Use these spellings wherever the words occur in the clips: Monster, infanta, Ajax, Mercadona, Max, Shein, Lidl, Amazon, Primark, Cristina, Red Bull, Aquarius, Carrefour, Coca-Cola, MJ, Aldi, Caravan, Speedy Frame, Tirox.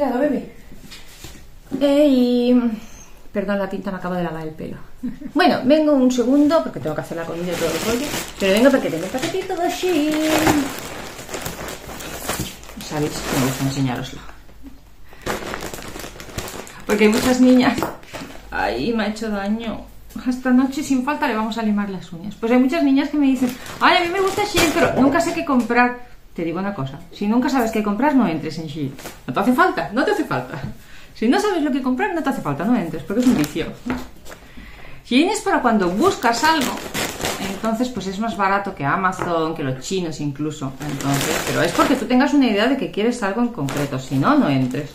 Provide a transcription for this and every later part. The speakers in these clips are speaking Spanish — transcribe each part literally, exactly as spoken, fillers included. tirado, bebé. Eh, y... Perdón, la tinta me acaba de lavar el pelo. Bueno, vengo un segundo porque tengo que hacer la comida y todo el rollo. Pero vengo porque tengo el paquetito de Shein. Sabéis que me gusta enseñaroslo. Porque hay muchas niñas... Ay, me ha hecho daño. Esta noche sin falta le vamos a limar las uñas. Pues hay muchas niñas que me dicen: ay, a mí me gusta Shein, pero nunca sé qué comprar. Te digo una cosa, si nunca sabes qué comprar, no entres en Shein. No te hace falta, no te hace falta. Si no sabes lo que comprar, no te hace falta, no entres, porque es un vicio. Shein es para cuando buscas algo. Entonces, pues es más barato que Amazon, que los chinos incluso. Entonces, pero es porque tú tengas una idea de que quieres algo en concreto. Si no, no entres.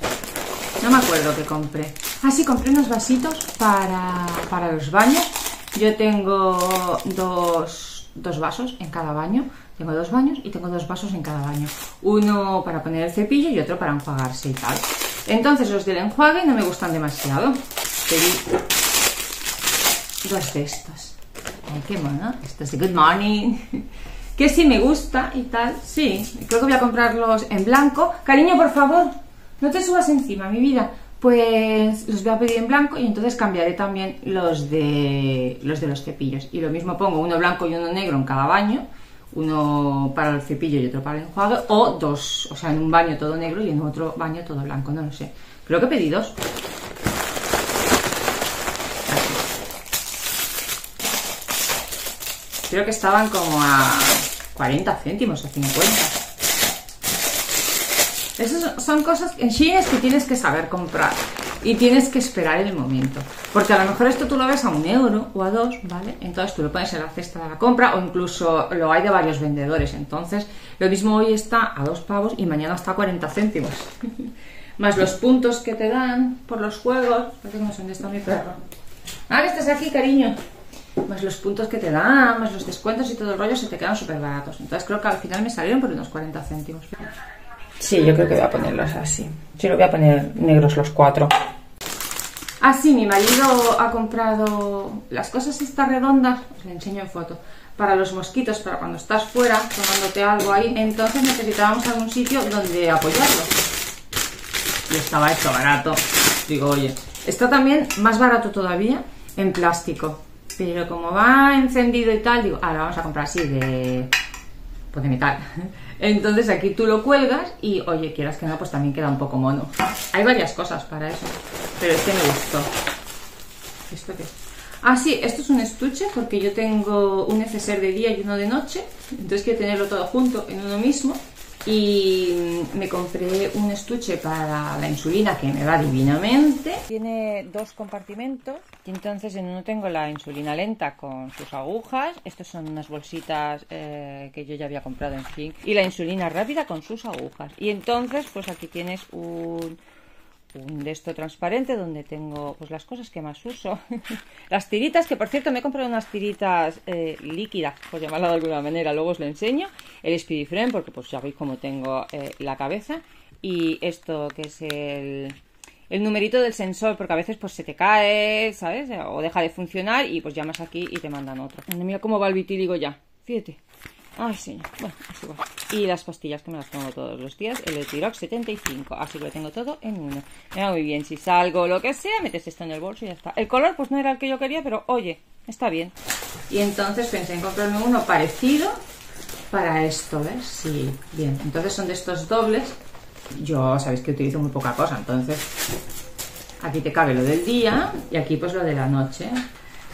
No me acuerdo qué compré. Ah, sí, compré unos vasitos para, para los baños. Yo tengo dos, dos vasos en cada baño. Tengo dos baños y tengo dos vasos en cada baño. Uno para poner el cepillo y otro para enjuagarse y tal. Entonces los del enjuague no me gustan demasiado. Pedí dos de estos. Ay, qué mono. Estos de Good Morning. Que sí me gusta y tal. Sí, creo que voy a comprarlos en blanco. Cariño, por favor, no te subas encima, mi vida. Pues los voy a pedir en blanco y entonces cambiaré también los de los, de los cepillos. Y lo mismo pongo uno blanco y uno negro en cada baño. Uno para el cepillo y otro para el enjuague, o dos, o sea, en un baño todo negro y en otro baño todo blanco, no lo sé. Creo que pedí dos. Creo que estaban como a cuarenta céntimos o cincuenta. Esas son cosas en Shein que tienes que saber comprar y tienes que esperar el momento. Porque a lo mejor esto tú lo ves a un euro o a dos, ¿vale? Entonces tú lo pones en la cesta de la compra, o incluso lo hay de varios vendedores. Entonces lo mismo hoy está a dos pavos y mañana está a cuarenta céntimos. Más los puntos que te dan por los juegos. Espérate que no sé dónde está mi perro. Ah, que estás aquí, cariño. Más los puntos que te dan, más los descuentos y todo el rollo, se te quedan súper baratos. Entonces creo que al final me salieron por unos cuarenta céntimos. Sí, yo creo que voy a ponerlos así. Sí, lo voy a poner negros los cuatro. Ah, sí, mi marido ha comprado las cosas estas redondas, os le enseño en foto, para los mosquitos, para cuando estás fuera tomándote algo ahí. Entonces necesitábamos algún sitio donde apoyarlo. Y estaba esto barato. Digo, oye, está también más barato todavía en plástico. Pero como va encendido y tal, digo, ahora vamos a comprar así de... pues de metal. Entonces aquí tú lo cuelgas y, oye, quieras que no, pues también queda un poco mono. Hay varias cosas para eso, pero este me gustó. ¿Esto qué es? Ah, sí, esto es un estuche porque yo tengo un neceser de día y uno de noche. Entonces quiero tenerlo todo junto en uno mismo. Y me compré un estuche para la insulina que me va divinamente. Tiene dos compartimentos y entonces en uno tengo la insulina lenta con sus agujas. Estas son unas bolsitas eh, que yo ya había comprado en Shein. Y la insulina rápida con sus agujas. Y entonces pues aquí tienes un... un de esto transparente donde tengo pues las cosas que más uso. Las tiritas, que por cierto me he comprado unas tiritas eh, líquidas, por llamarla de alguna manera, luego os lo enseño. El Speedy Frame, porque pues ya veis cómo tengo eh, la cabeza. Y esto que es el, el numerito del sensor, porque a veces pues se te cae, ¿sabes? O deja de funcionar y pues llamas aquí y te mandan otro. Mira cómo va el vitíligo ya, fíjate. Ay, señor. Bueno, así va. Y las pastillas que me las pongo todos los días. El de Tirox setenta y cinco. Así que lo tengo todo en uno. Me va muy bien. Si salgo, lo que sea, metes esto en el bolso y ya está. El color pues no era el que yo quería, pero oye, está bien. Y entonces pensé en comprarme uno parecido para esto, ¿ves? Sí, bien. Entonces son de estos dobles. Yo sabéis que utilizo muy poca cosa. Entonces aquí te cabe lo del día y aquí pues lo de la noche.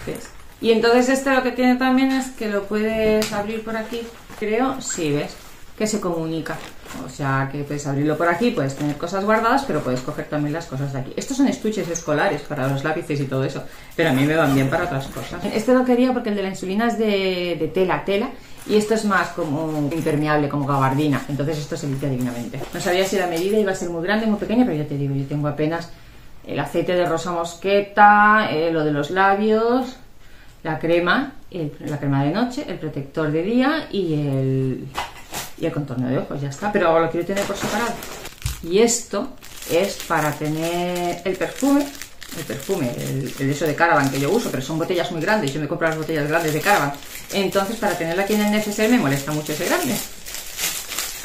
¿Ves? Y entonces este lo que tiene también es que lo puedes abrir por aquí, creo, sí, ¿ves? Que se comunica. O sea, que puedes abrirlo por aquí, puedes tener cosas guardadas, pero puedes coger también las cosas de aquí. Estos son estuches escolares para los lápices y todo eso, pero a mí me van bien para otras cosas. Este lo quería porque el de la insulina es de, de tela, tela, y esto es más como impermeable, como gabardina. Entonces esto se limpia dignamente. No sabía si la medida iba a ser muy grande o muy pequeña, pero ya te digo, yo tengo apenas el aceite de rosa mosqueta, eh, lo de los labios... La crema, el, la crema de noche, el protector de día y el, y el contorno de ojos, ya está. Pero lo quiero tener por separado. Y esto es para tener el perfume, el perfume, el, el eso de Caravan que yo uso, pero son botellas muy grandes, yo me compro las botellas grandes de Caravan. Entonces para tenerla aquí en el neceser me molesta mucho ese grande.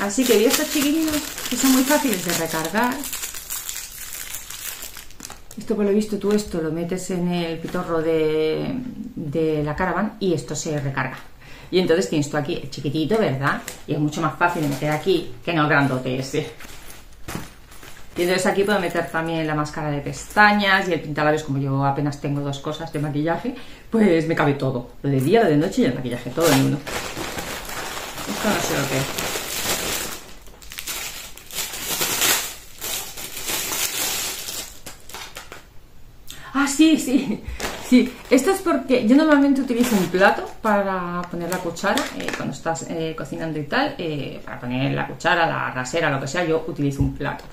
Así que vi estos chiquillos que son muy fáciles de recargar. Esto por lo visto tú esto lo metes en el pitorro de, de la Caravan y esto se recarga. Y entonces tienes tú aquí el chiquitito, ¿verdad? Y es mucho más fácil de meter aquí que en el grandote ese. Y entonces aquí puedo meter también la máscara de pestañas y el pintalabios, como yo apenas tengo dos cosas de maquillaje, pues me cabe todo. Lo de día, lo de noche y el maquillaje, todo en uno. Esto no sé lo que es. Ah, sí, sí, sí. Esto es porque yo normalmente utilizo un plato para poner la cuchara eh, cuando estás eh, cocinando y tal, eh, para poner la cuchara, la rasera, lo que sea, yo utilizo un plato.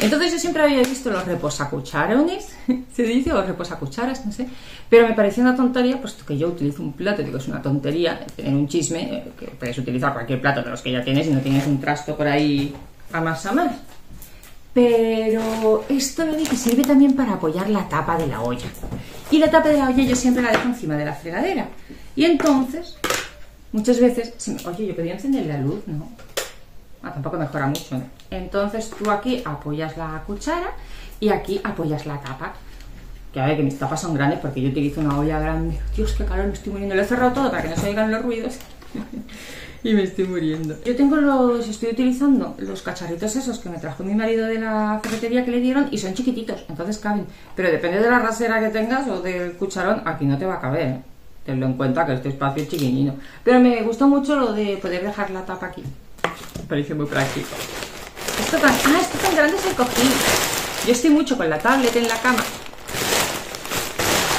Entonces yo siempre había visto los reposacucharones, se dice, o reposacucharas, no sé, pero me pareció una tontería, puesto que yo utilizo un plato, digo, es una tontería tener un chisme, eh, que puedes utilizar cualquier plato de los que ya tienes y no tienes un trasto por ahí a más a más. Pero esto lo dije, sirve también para apoyar la tapa de la olla. Y la tapa de la olla yo siempre la dejo encima de la fregadera. Y entonces, muchas veces... Se me... Oye, yo podía encender la luz, ¿no? Ah, tampoco mejora mucho, ¿no? Entonces tú aquí apoyas la cuchara y aquí apoyas la tapa. Que a ver, que mis tapas son grandes porque yo utilizo una olla grande. Dios, qué calor, me estoy muriendo. Lo he cerrado todo para que no se oigan los ruidos. Y me estoy muriendo. Yo tengo los, estoy utilizando los cacharritos esos que me trajo mi marido de la ferretería que le dieron y son chiquititos, entonces caben. Pero depende de la rasera que tengas o del cucharón, aquí no te va a caber, ¿eh? Tenlo en cuenta que este espacio es chiquinino. Pero me gustó mucho lo de poder dejar la tapa aquí. Me parece muy práctico. Esto tan, ah, esto tan grande es el cojín. Yo estoy mucho con la tablet en la cama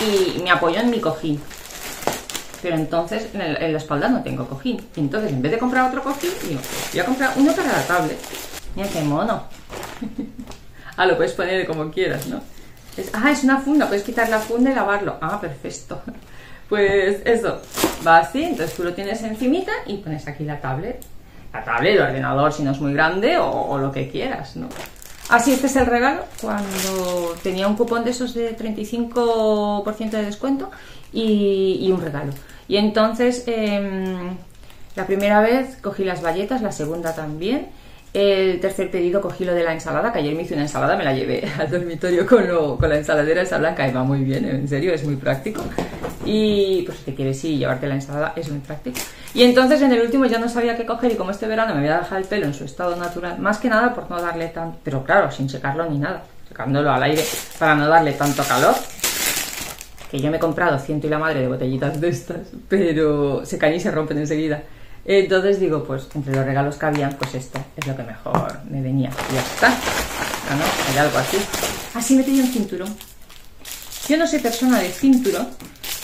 y me apoyo en mi cojín. Pero entonces en, el, en la espalda no tengo cojín. Y entonces en vez de comprar otro cojín, digo, voy a comprar uno para la tablet. Mira qué mono. Ah, lo puedes poner como quieras, ¿no? Es, ah, es una funda, puedes quitar la funda y lavarlo. Ah, perfecto. Pues eso, va así, entonces tú lo tienes encimita y pones aquí la tablet. La tablet, el ordenador si no es muy grande o, o lo que quieras, ¿no? Así, este es el regalo. Cuando tenía un cupón de esos de treinta y cinco por ciento de descuento y, y un regalo. Y entonces eh, la primera vez cogí las bayetas, la segunda también. El tercer pedido cogí lo de la ensalada, que ayer me hice una ensalada, me la llevé al dormitorio con, lo, con la ensaladera esa blanca y va muy bien, en serio, es muy práctico. Y pues si te quieres ir y llevarte la ensalada es muy práctico. Y entonces en el último ya no sabía qué coger y como este verano me voy a dejar el pelo en su estado natural, más que nada por no darle tanto, pero claro, sin secarlo ni nada, secándolo al aire para no darle tanto calor. Que yo me he comprado ciento y la madre de botellitas de estas, pero secan y se rompen enseguida. Entonces digo, pues entre los regalos que habían, pues esto es lo que mejor me venía. Y ya está. Ah, no, hay algo así. Así me pedí un cinturón. Yo no soy persona de cinturón,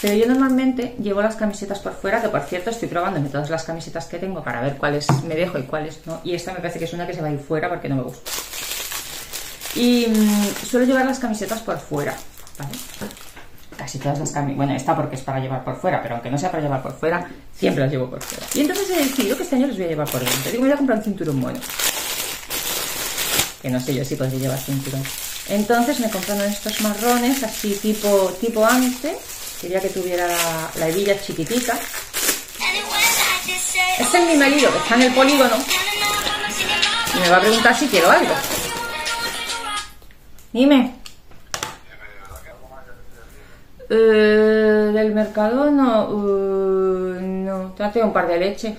pero yo normalmente llevo las camisetas por fuera, que por cierto estoy probándome todas las camisetas que tengo para ver cuáles me dejo y cuáles no. Y esta me parece que es una que se va a ir fuera porque no me gusta. Y mmm, suelo llevar las camisetas por fuera, ¿vale? Casi todas las camisetas, bueno, esta porque es para llevar por fuera, pero aunque no sea para llevar por fuera, siempre las llevo por fuera. Y entonces he decidido que este año los voy a llevar por dentro. Digo, me voy a comprar un cinturón mono. Que no sé yo si podría llevar cinturón. Entonces me compraron estos marrones, así tipo, tipo ante. Quería que tuviera la, la hebilla chiquitica. Este es mi marido, que está en el polígono. Y me va a preguntar si quiero algo. Dime. Uh, del Mercadona, uh, no, tengo un par de leche.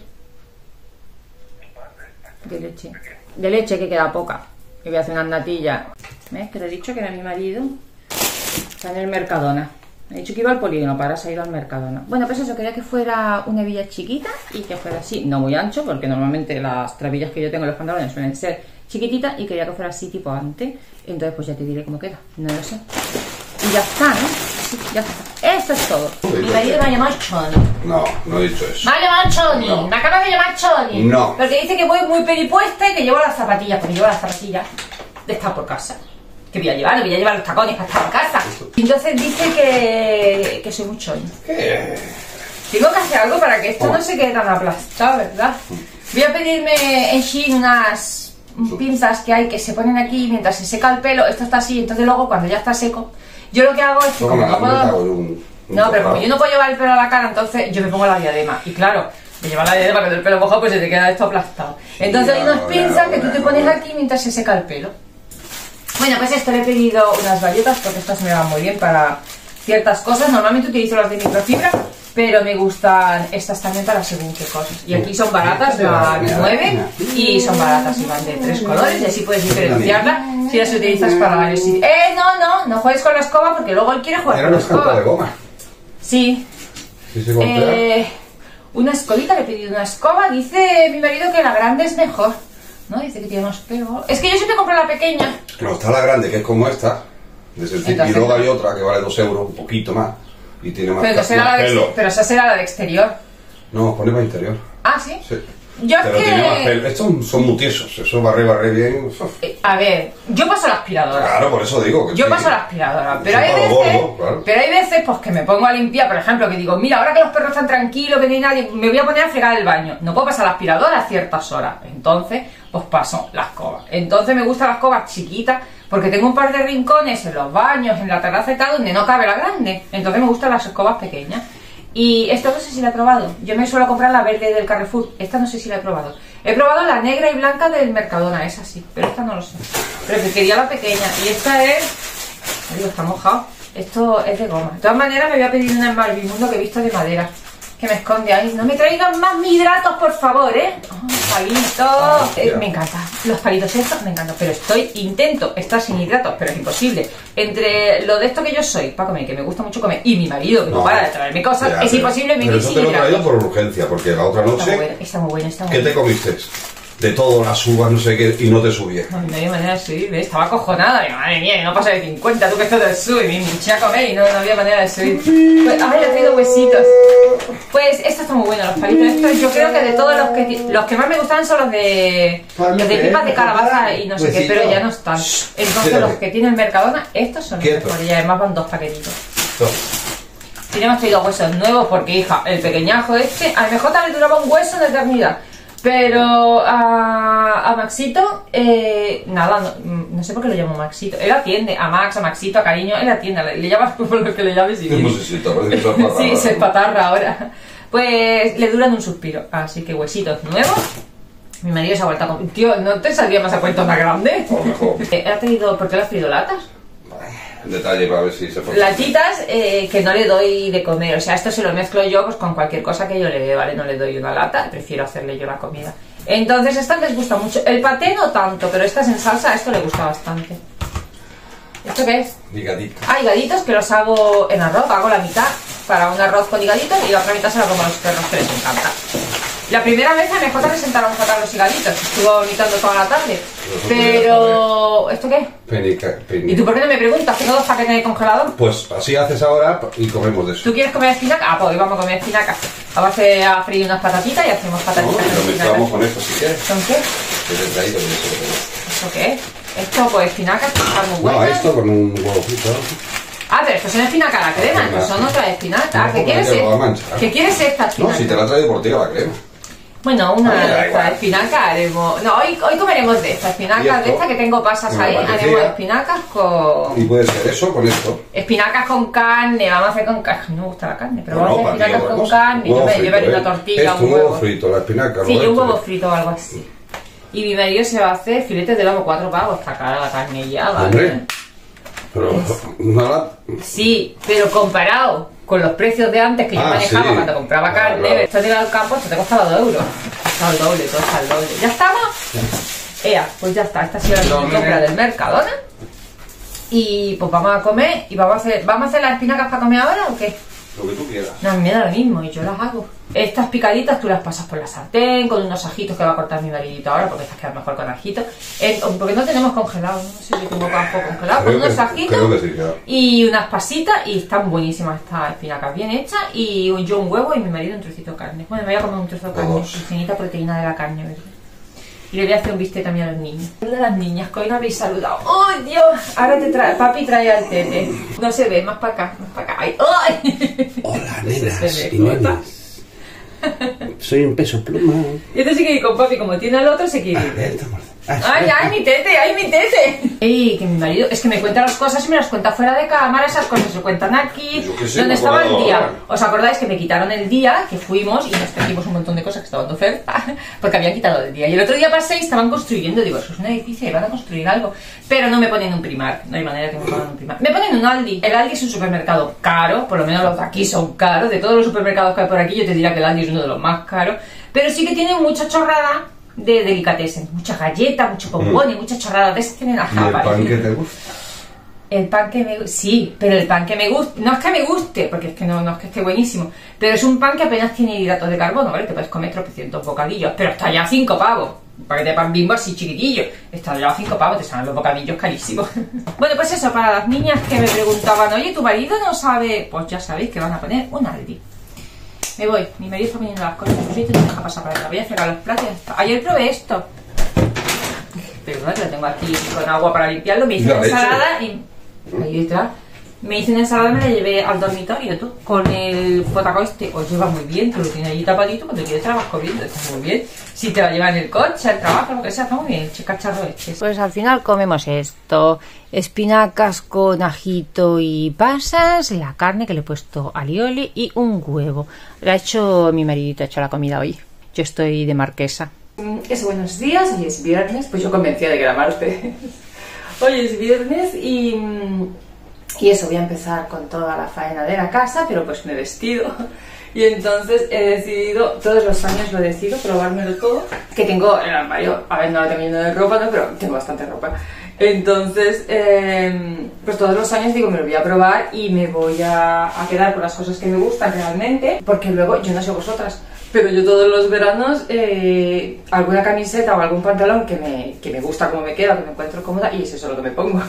De leche. De leche que queda poca. Le voy a hacer una natilla. ¿Ves? Que te he dicho que era mi marido. Está en el Mercadona. He dicho que iba al polígono, para se ha ido al Mercadona. Bueno, pues eso, quería que fuera una hebilla chiquita y que fuera así, no muy ancho, porque normalmente las trabillas que yo tengo en los pantalones suelen ser chiquititas y quería que fuera así tipo antes. Entonces pues ya te diré cómo queda, no lo sé. Y ya está, ¿no? Ya está. Eso es todo. Mi marido me ha llamado Choni. No, no he dicho eso. Me ha llamado Choni. No. Me acaba de llamar Choni. No. Porque dice que voy muy peripuesta y que llevo las zapatillas. Porque llevo las zapatillas de estar por casa. Que voy a llevar, no voy a llevar los tacones para estar en casa. Entonces dice que, que soy muy Choni. ¿Qué? Tengo que hacer algo para que esto oh. no se quede tan aplastado, ¿verdad? Voy a pedirme en Shein unas pinzas que hay que se ponen aquí mientras se seca el pelo. Esto está así, entonces luego cuando ya está seco. Yo lo que hago es que no, como no puedo... Un, un no, pero como yo no puedo llevar el pelo a la cara, entonces yo me pongo la diadema. Y claro, me llevo la diadema con el pelo mojado, pues se te queda esto aplastado. Entonces sí, hay unas pinzas que tú te pones aquí mientras se seca el pelo. Bueno, Bueno, pues esto le he pedido unas galletas porque estas me van muy bien para ciertas cosas. Normalmente utilizo las de microfibra, pero me gustan estas también para según qué cosas. Y aquí son baratas, van nueve y son baratas y van de tres colores y así puedes diferenciarla si las utilizas para varios sitios. ¡Eh, no, no! No juegues con la escoba porque luego él quiere jugar con la escoba. De goma. Sí. Sí, sí, eh, una escobita, le he pedido una escoba. Dice mi marido que la grande es mejor, ¿no? Dice que tiene más pego. Es que yo siempre compro la pequeña. No, está la grande, que es como esta. Desde el entonces, y luego hay otra que vale dos euros, un poquito más. Y tiene más, pero, será más la de pelo. Pero esa será la de exterior. No, pone más interior. Ah, ¿sí? Sí. Yo pero es que... tiene más pelo. Estos son muy tiesos, eso barre, barre bien. Eh, a ver, yo paso la aspiradora. Claro, por eso digo que yo sí, paso la aspiradora, pero hay, veces, gordo, claro. pero hay veces pues que me pongo a limpiar, por ejemplo, que digo, mira, ahora que los perros están tranquilos, que no hay nadie, me voy a poner a fregar el baño. No puedo pasar la aspiradora a ciertas horas, entonces pues paso la escoba. Entonces me gustan las escobas chiquitas, porque tengo un par de rincones en los baños, en la terraza y tal, donde no cabe la grande. Entonces me gustan las escobas pequeñas. Y esta no sé si la he probado. Yo me suelo comprar la verde del Carrefour. Esta no sé si la he probado. He probado la negra y blanca del Mercadona, esa sí. Pero esta no lo sé. Pero que quería la pequeña. Y esta es... Digo, está mojado. Esto es de goma. De todas maneras me voy a pedir una en Malvimundo que he visto de madera. Que me esconde ahí. No me traigan más mi hidratos, por favor, ¿eh? Oh, palitos. Ah, eh, me encanta. Los palitos estos me encantan. Pero estoy, intento estar sin hidratos, pero es imposible. Entre lo de esto que yo soy, para comer, que me gusta mucho comer, y mi marido, que no, no para de traerme cosas, ya, es pero, imposible vivir sin hidratos. Pero eso te lo he traído por urgencia, porque la otra noche... Está muy bueno, está muy bueno. Está muy ¿Qué bueno. te comiste? De todo, las uvas, no sé qué, y no te subía. No, no había manera de subir, ¿eh? Estaba acojonada. Madre mía, no pasa de cincuenta, tú que esto te sube. Me hinché a comer y no, no había manera de subir. Pues, ahora le he traído huesitos. Pues esto está muy bueno, los palitos estos. Yo creo que de todos los que los que más me gustan son los de los de pipas de calabaza y no sé qué, pero ya no están. Entonces los que tiene el Mercadona, estos son los mejores. Y además van dos paquetitos. Tenemos que traído huesos nuevos porque, hija, el pequeñajo este, a lo mejor también duraba un hueso de eternidad. Pero a, a Maxito, eh, nada, no, no sé por qué lo llamo Maxito. Él atiende a Max, a Maxito, a Cariño, él atiende. Le, le llamas por lo que le llames y bien. Sí, se patarra ahora. Pues le duran un suspiro. Así que huesitos nuevos. Mi marido se ha vuelto a comer. Tío, ¿no te saldría más a cuenta una grande? Por mejor. ¿Ha tenido, ¿Por qué le has pedido latas? Detalle para ver si se puede. Latitas eh, que no le doy de comer. O sea, esto se lo mezclo yo pues con cualquier cosa que yo le dé, ¿vale? No le doy una lata, prefiero hacerle yo la comida. Entonces, estas les gusta mucho. El paté no tanto, pero estas en salsa, esto le gusta bastante. ¿Esto qué es? Higaditos. Ah, higaditos que los hago en arroz. Hago la mitad para un arroz con higaditos y la otra mitad se la como a los perros que les encanta. La primera vez a mi J le sentaron a sacar los higaditos, estuvo vomitando toda la tarde. Pero... ¿esto qué es? Penica, penica. ¿Y tú por qué no me preguntas? ¿Tengo dos paquetes de congelador? Pues así haces ahora y comemos de eso. ¿Tú quieres comer espinaca? Ah, pues hoy vamos a comer espinaca. Vamos a freír unas patatitas y hacemos patatitas. No, lo mezclamos con esto si quieres. ¿Con qué? ¿Esto qué es? Esto con espinacas que están muy buenas. No, esto con un huevo frito. Ah, pero esto son espinacas a la crema, no son otras espinacas. ¿Qué quieres esta? ¿Qué quieres esta espinaca? No, si te la traes por ti a la crema. Bueno, una ah, de estas espinacas haremos... No, hoy, hoy comeremos de estas espinacas, de estas que tengo pasas ahí, haremos espinacas con... Y puede ser eso, con esto. Espinacas con carne, vamos a hacer con carne, no me gusta la carne, pero bueno, vamos a hacer espinacas con cosa. carne, yo me llevaré una tortilla, un huevo frito, la espinaca... Sí, un huevo frito o algo así. Y mi marido se va a hacer filetes de lomo, cuatro pavos, está cara la carne ya, ¿vale? Hombre, pero nada... Sí, pero comparado... con los precios de antes que ah, yo manejaba sí. cuando compraba carne, ah, claro. esto te iba al campo, esto te costaba dos euros. Está el doble, todo está el doble. ¿Ya estamos? Ea, pues ya está, esta ha sido la no, compra no. del Mercadona. Y pues vamos a comer y vamos a hacer. ¿Vamos a hacer las espinacas para comer ahora o qué? Lo que tú quieras. No, me da lo mismo y yo las hago. Estas picaditas tú las pasas por la sartén, con unos ajitos que va a cortar mi maridito ahora, porque estas quedan mejor con ajitos. Eh, porque no tenemos congelado, no sé si yo tengo campo congelado, creo con unos que, ajitos sí, claro. y unas pasitas, y están buenísimas estas espinacas, bien hechas, y yo un huevo y mi marido un trocito de carne. Bueno, me voy a comer un trozo de carne, infinita proteína de la carne, ¿verdad? Y le voy a hacer un bistec también a los niños. Una de las niñas que hoy no habéis saludado. ¡Oh, Dios! Ahora te trae, papi trae al tete. No se ve, más para acá, más para acá. ¡Ay! ¡Ay! Hola, nenas y nenas. Soy un peso pluma. Y este se quiere ir con papi, como tiene al otro, se quiere ir. A ver, ¡Ay, ay, mi tete! ¡Ay, mi tete! Ey, que mi marido es que me cuenta las cosas y me las cuenta fuera de cámara, esas cosas se cuentan aquí. Sí, ¿dónde estaba el día? Ahora. ¿Os acordáis que me quitaron el día que fuimos y nos trajimos un montón de cosas que estaban de oferta? Porque habían quitado el día. Y el otro día pasé y estaban construyendo. Digo, eso es un edificio y van a construir algo. Pero no me ponen un Primark. No hay manera que me pongan un Primark. Me ponen un Aldi. El Aldi es un supermercado caro, por lo menos los de aquí son caros. De todos los supermercados que hay por aquí, yo te diría que el Aldi es uno de los más caros. Pero sí que tiene mucha chorrada de delicatessen, mucha galleta, mucho bombón y mucha chorrada de esas tienen la japa. ¿Y el pan que te gusta? El pan que me gusta, sí, pero el pan que me gusta, no es que me guste, porque es que no, no es que esté buenísimo, pero es un pan que apenas tiene hidratos de carbono, ¿vale? Te puedes comer tropecientos bocadillos, pero está ya a cinco pavos. Un paquete de pan Bimbo así chiquitillo, está ya a cinco pavos, te salen los bocadillos carísimos. Bueno, pues eso, para las niñas que me preguntaban, oye, ¿tu marido no sabe? Pues ya sabéis que van a poner un Aldi. Me voy, mi marido está poniendo las cosas, no deja pasar para atrás, voy a cerrar los platos. Ayer probé esto. Perdón, que lo tengo aquí con agua para limpiarlo, me hice una ensalada y... Ahí detrás. Me hice una ensalada y me la llevé al dormitorio, tú, con el potaco este. Os lleva muy bien, tú lo tienes allí tapadito, cuando quieres te la vas corriendo, está muy bien. Si te la llevan en el coche, al trabajo, lo que sea, está muy bien, che cacharro este. Pues al final comemos esto, espinacas con ajito y pasas, la carne que le he puesto alioli y un huevo. Lo ha hecho mi maridito, ha hecho la comida hoy. Yo estoy de marquesa. Es buenos días, hoy es viernes, pues yo convencía de grabarte. Hoy es viernes y, y eso, voy a empezar con toda la faena de la casa, pero pues me he vestido. Y entonces he decidido, todos los años lo decido, probármelo todo. Que tengo el armario, a ver, no lo tengo lleno de ropa, no, pero tengo bastante ropa. Entonces, eh, pues todos los años digo, me lo voy a probar y me voy a, a quedar con las cosas que me gustan realmente. Porque luego, yo no sé vosotras, pero yo todos los veranos eh, alguna camiseta o algún pantalón que me, que me gusta como me queda, que me encuentro cómoda, y es eso lo que me pongo.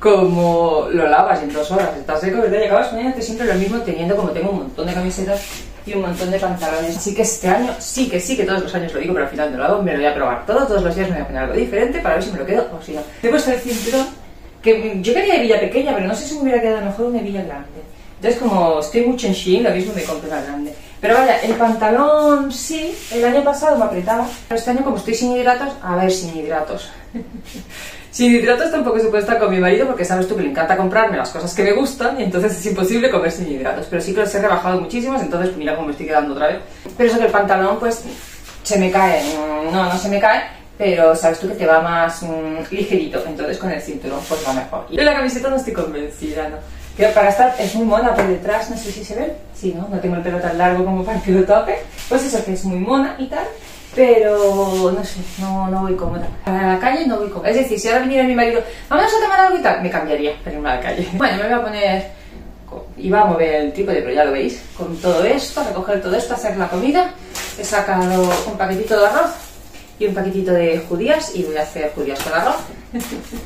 Como lo lavas en dos horas, estás seco, ¿verdad? Y acabas mañana siempre lo mismo teniendo, como tengo un montón de camisetas y un montón de pantalones. Así que este año, sí que sí, que todos los años lo digo, pero al final no lo hago, me lo voy a probar todo, todos los días me voy a poner algo diferente para ver si me lo quedo o si no. He puesto el cinturón, que yo quería de villa pequeña, pero no sé si me hubiera quedado mejor una villa grande. Entonces, como estoy mucho en Shein, lo mismo me compro una grande. Pero vaya, el pantalón sí, el año pasado me apretaba. Pero este año, como estoy sin hidratos, a ver, sin hidratos. Sin hidratos tampoco se puede estar con mi marido, porque sabes tú que le encanta comprarme las cosas que me gustan, y entonces es imposible comer sin hidratos. Pero sí que los he rebajado muchísimos, entonces mira cómo me estoy quedando otra vez. Pero eso que el pantalón, pues, se me cae. No, no se me cae, pero sabes tú que te va más mmm, ligerito. Entonces con el cinturón, pues va mejor. Y la camiseta no estoy convencida, ¿no? Que para estar es muy mona por detrás, no sé si se ve, sí, ¿no? No tengo el pelo tan largo como para que lo tape, pues eso que es muy mona y tal, pero no sé, no, no voy cómoda. Para la calle no voy cómoda, es decir, si ahora viniera mi marido, vamos a tomar algo y tal, me cambiaría para irme a la calle. Bueno, me voy a poner, iba a mover el trípode, pero ya lo veis, con todo esto, recoger todo esto, hacer la comida, he sacado un paquetito de arroz y un paquetito de judías y voy a hacer judías con arroz.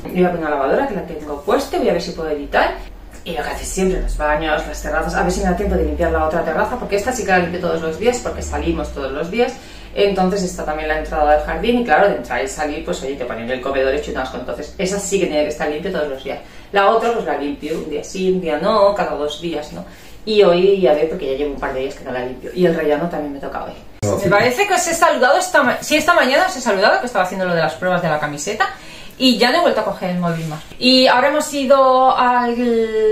Voy a poner la lavadora que la tengo puesta, voy a ver si puedo editar. Y lo que hace siempre, los baños, las terrazas, a ver si me da tiempo de limpiar la otra terraza, porque esta sí que la limpio todos los días, porque salimos todos los días. Entonces está también la entrada del jardín y claro, de entrar y salir, pues oye, te ponen el comedor hecho unas cosas. Entonces esa sí que tiene que estar limpia todos los días. La otra pues la limpio un día sí, un día no, cada dos días, ¿no? Y hoy, a ver, porque ya llevo un par de días que no la limpio. Y el rellano también me toca hoy. No, me sí. Parece que os he saludado esta mañana, sí, esta mañana os he saludado, que estaba haciendo lo de las pruebas de la camiseta. Y ya no he vuelto a coger el móvil más. Y ahora hemos ido al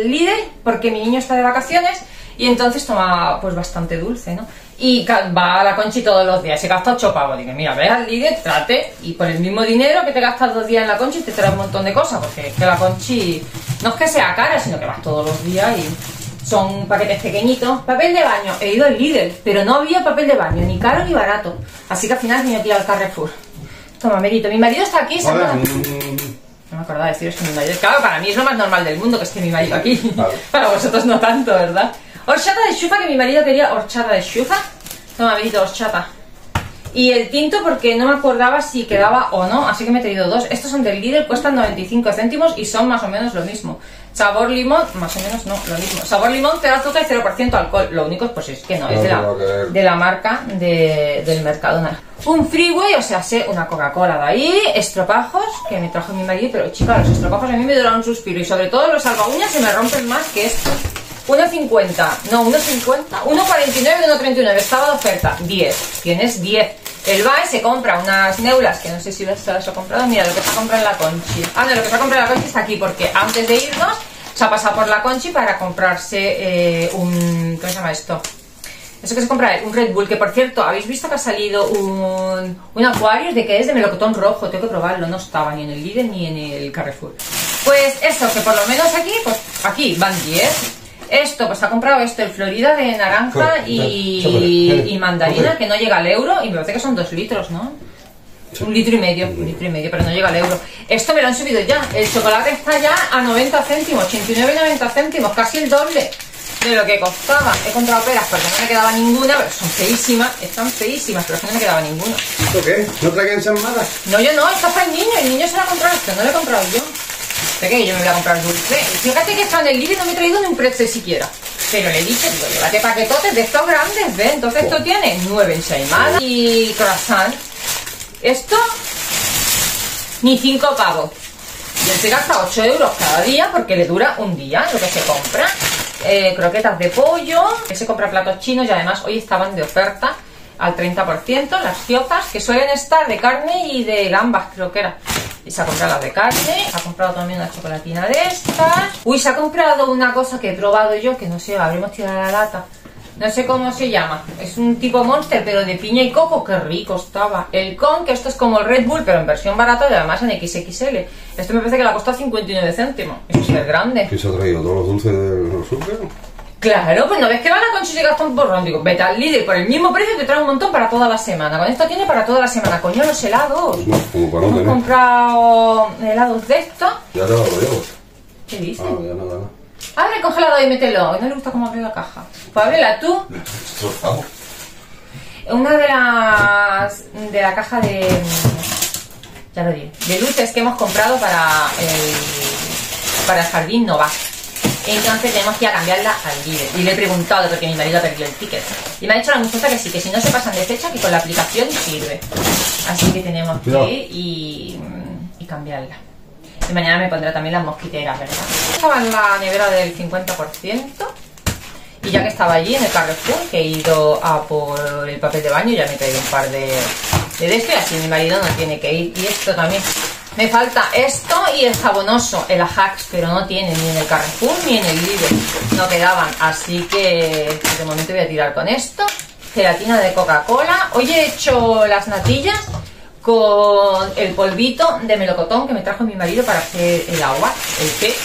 Lidl porque mi niño está de vacaciones y entonces toma pues bastante dulce, ¿no? Y va a la Conchi todos los días, se gasta ocho pavos. Digo, mira, ve al Lidl, trate y por el mismo dinero que te gastas dos días en la Conchi te trae un montón de cosas, porque es que la Conchi no es que sea cara, sino que vas todos los días y son paquetes pequeñitos. Papel de baño, he ido al Lidl, pero no había papel de baño, ni caro ni barato. Así que al final me he tirado al Carrefour. Toma, Merito, mi marido está aquí, ¿sabes? No me acordaba de deciros que mi marido... Claro, para mí es lo más normal del mundo que esté mi marido aquí. Vale. Para vosotros no tanto, ¿verdad? Horchata de chufa, que mi marido quería horchata de chufa. Toma, Merito, horchata. Y el tinto porque no me acordaba si quedaba o no, así que me he traído dos. Estos son del Lidl, cuestan noventa y cinco céntimos y son más o menos lo mismo. Sabor limón, más o menos no, lo mismo. Sabor limón, cero azúcar y cero por ciento alcohol. Lo único pues es que no, no es de la, de la marca de, del Mercadona. Un freeway, o sea, sé, una Coca-Cola de ahí, estropajos, que me trajo mi marido, pero chicas, los estropajos a mí me duran un suspiro y sobre todo los salvaguñas se me rompen más que estos. uno cincuenta, no, uno cincuenta, uno cuarenta y nueve, uno treinta y nueve, estaba de oferta, diez, tienes diez. El Bae se compra unas neulas, que no sé si las ha comprado. Mira, lo que se ha comprado en la Conchi. Ah, no, lo que se ha comprado en la Conchi está aquí, porque antes de irnos se ha pasado por la Conchi para comprarse eh, un... ¿Cómo se llama esto? Eso que se compra, un Red Bull, que por cierto, habéis visto que ha salido un, un Aquarius, de que es de melocotón rojo, tengo que probarlo, no estaba ni en el Lidl ni en el Carrefour. Pues eso, que por lo menos aquí, pues aquí van diez. Esto, pues ha comprado esto, el Florida de naranja y, y mandarina, que no llega al euro, y me parece que son dos litros, ¿no? Un litro y medio, un litro y medio, pero no llega al euro. Esto me lo han subido ya, el chocolate está ya a noventa céntimos, ochenta y nueve noventa céntimos, casi el doble de lo que costaba. He comprado peras porque no me quedaba ninguna, pero son feísimas, están feísimas, pero es que no me quedaba ninguna. ¿Por qué? ¿No traen ensalmadas? No, yo no, esto es para el niño, el niño se la ha comprado esto, no lo he comprado yo. ¿De qué? Yo me voy a comprar dulce. Fíjate que está en el Lidl, no me he traído ni un pretzel siquiera. Pero le dije, digo, llévate paquetotes de estos grandes, ¿ves? Entonces esto tiene nueve ensaimadas y croissant. Esto, ni cinco pavos. Y él se gasta ocho euros cada día porque le dura un día lo que se compra. Eh, croquetas de pollo, que se compra platos chinos y además hoy estaban de oferta al treinta por ciento, las ciozas, que suelen estar de carne y de gambas, creo que era. Y se ha comprado las de carne, se ha comprado también una chocolatina de estas. Uy, se ha comprado una cosa que he probado yo, que no sé, habremos tirado la lata. No sé cómo se llama, es un tipo Monster, pero de piña y coco, qué rico estaba. El con, que esto es como el Red Bull, pero en versión barata y además en equis equis ele. Esto me parece que la costó cincuenta y nueve céntimos, es súper grande. ¿Qué se ha traído? ¿Todos los dulces del súper? Claro, pues no ves que van a conseguir gastar un porrón. Digo, vete al Lidl, por el mismo precio te trae un montón para toda la semana. Con esto tiene para toda la semana. Coño, los helados. No, como para hemos comprado helados de estos. Ya te lo llevo. ¿Qué dices? Ah, ya nada, nada. Abre el congelador y mételo. No le gusta cómo abre la caja. Pues ábrela tú. Una de las... de la caja de... ya lo diré. De luces que hemos comprado para el... para el jardín no va. Entonces tenemos que ir a cambiarla al Lidl. Y le he preguntado porque mi marido ha perdido el ticket. Y me ha dicho la muchacha que sí, que si no se pasan de fecha, que con la aplicación sirve. Así que tenemos que ir y, y cambiarla. Y mañana me pondrá también las mosquiteras, ¿verdad? Estaba en la nevera del cincuenta por ciento. Y ya que estaba allí en el Carrefour, que he ido a por el papel de baño, ya me he traído un par de, de esto. Y así mi marido no tiene que ir. Y esto también. Me falta esto y el jabonoso, el Ajax, pero no tiene ni en el Carrefour ni en el Lidl. No quedaban, así que de momento voy a tirar con esto. Gelatina de Coca-Cola. Hoy he hecho las natillas con el polvito de melocotón que me trajo mi marido para hacer el agua, el té.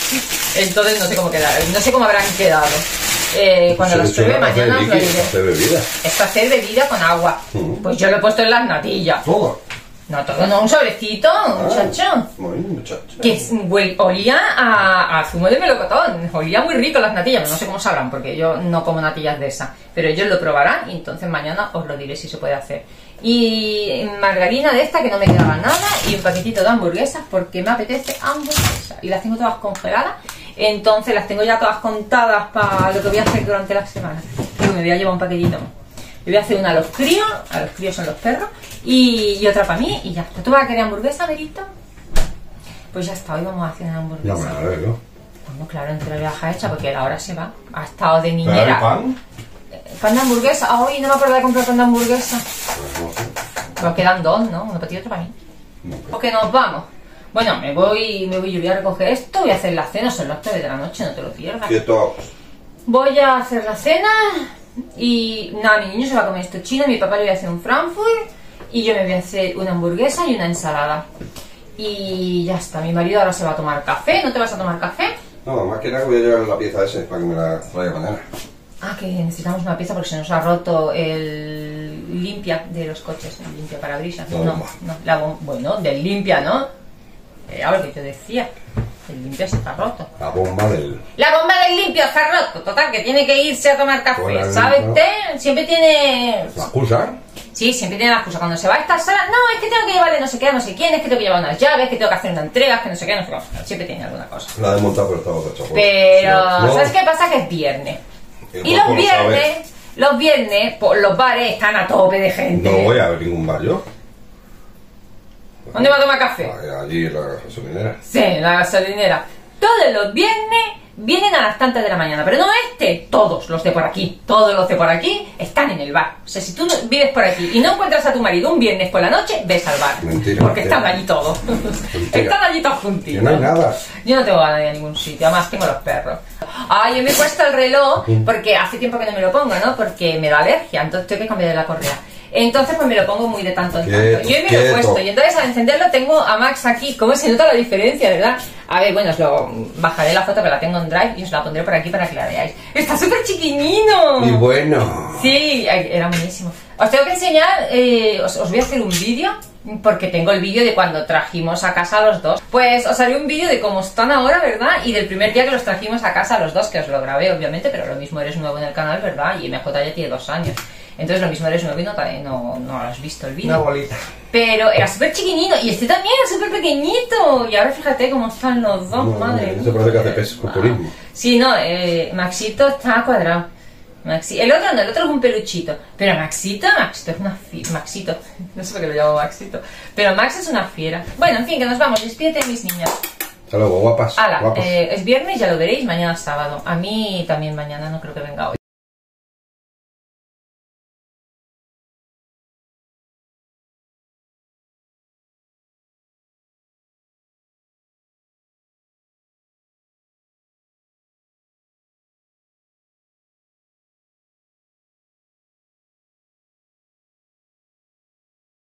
Entonces no sé cómo quedar, no sé cómo habrán quedado. Eh, cuando las pruebe mañana os lo diré. ¿Hacer bebida? Es hacer bebida con agua. Uh-huh. Pues yo lo he puesto en las natillas. ¿Todo? No, todo no, un sobrecito, muchacho. Ah, muy muchacho. Que well, olía a, a zumo de melocotón. Olía muy rico las natillas, no sé cómo sabrán, porque yo no como natillas de esa. Pero ellos lo probarán y entonces mañana os lo diré si se puede hacer. Y margarina de esta que no me quedaba nada. Y un paquetito de hamburguesas porque me apetece hamburguesas. Y las tengo todas congeladas. Entonces las tengo ya todas contadas para lo que voy a hacer durante la semana. Pero me voy a llevar un paquetito más. Yo voy a hacer una a los críos, a los críos son los perros, y, y otra para mí, y ya está. ¿Tú vas a querer hamburguesa, Verito? Pues ya está, hoy vamos a hacer una hamburguesa. Ya me la veo. Vamos, claro, entre la viaja hecha, porque la hora se va. Ha estado de niñera. ¿Pan? ¿Pan de hamburguesa? Hoy no me acuerdo de comprar pan de hamburguesa. Pues quedan dos, ¿no? Uno para ti y otro para mí. Porque nos vamos. Bueno, me voy, me voy, yo voy a recoger esto, voy a hacer la cena, son las tres de la noche, no te lo pierdas. Quieto. Voy a hacer la cena. Y nada, mi niño se va a comer esto chino, mi papá le voy a hacer un Frankfurt y yo me voy a hacer una hamburguesa y una ensalada. Y ya está, mi marido ahora se va a tomar café. ¿No te vas a tomar café? No, más que nada voy a llevar la pieza esa para que me la traiga mañana. Ah, que necesitamos una pieza porque se nos ha roto el limpia de los coches, el limpia parabrisas. No, no, no la bomba. Bueno, del limpia, ¿no? Era lo que yo decía. El limpio se está roto. La bomba del... La bomba del limpio está roto. Total, que tiene que irse a tomar café. Hola, ¿sabes usted? Siempre tiene... ¿La excusa? Sí, siempre tiene la excusa. Cuando se va a esta sala... No, es que tengo que llevarle no sé qué a no sé quién. Es que tengo que llevar unas llaves. Que tengo que hacer unas entregas. Que no sé qué, no sé qué. Siempre tiene alguna cosa. La he desmontado por el trabajo de chocolate. Pero... No. ¿Sabes qué pasa? Que es viernes. El y los viernes... Lo los viernes, pues, los bares están a tope de gente. No voy a ver ningún bar yo. ¿Dónde va a tomar café? Allí, en la gasolinera. Sí, en la gasolinera. Todos los viernes vienen a las tantas de la mañana, pero no este, todos los de por aquí, todos los de por aquí están en el bar. O sea, si tú vives por aquí y no encuentras a tu marido un viernes por la noche, ves al bar. Mentira, porque mentira. Están allí todos. Mentira. Están allí todos juntitos. Yo no hay nada. Yo no tengo ganas de ir a ningún sitio, además tengo los perros. Ay, yo me he puesto el reloj porque hace tiempo que no me lo pongo, ¿no? Porque me da alergia, entonces tengo que cambiar la correa. Entonces pues me lo pongo muy de tanto en quieto, tanto. Yo me quieto. Lo he puesto y entonces al encenderlo tengo a Max aquí. ¿Cómo se nota la diferencia, verdad? A ver, bueno, os lo bajaré la foto que la tengo en Drive y os la pondré por aquí para que la veáis. ¡Está súper chiquinino! Y bueno. Sí, era buenísimo. Os tengo que enseñar, eh, os, os voy a hacer un vídeo porque tengo el vídeo de cuando trajimos a casa a los dos. Pues os haré un vídeo de cómo están ahora, ¿verdad? Y del primer día que los trajimos a casa a los dos, que os lo grabé obviamente, pero lo mismo eres nuevo en el canal, ¿verdad? Y M J ya tiene dos años. Entonces lo mismo eres nuevo y no, no, no has visto el vídeo. Una bolita. Pero era súper chiquinito y este también era súper pequeñito. Y ahora fíjate cómo están los dos, no, madre. Eso parece que hace peso, culturismo. Ah. Sí, no, eh, Maxito está cuadrado. Maxi, el otro no, el otro es un peluchito. Pero Maxito, Maxito es una fiera. Maxito, no sé por qué lo llamo Maxito. Pero Max es una fiera. Bueno, en fin, que nos vamos. Despídete, mis niños. Hasta luego, guapas. Ala, guapas. Eh, es viernes, ya lo veréis, mañana es sábado. A mí también mañana, no creo que venga hoy.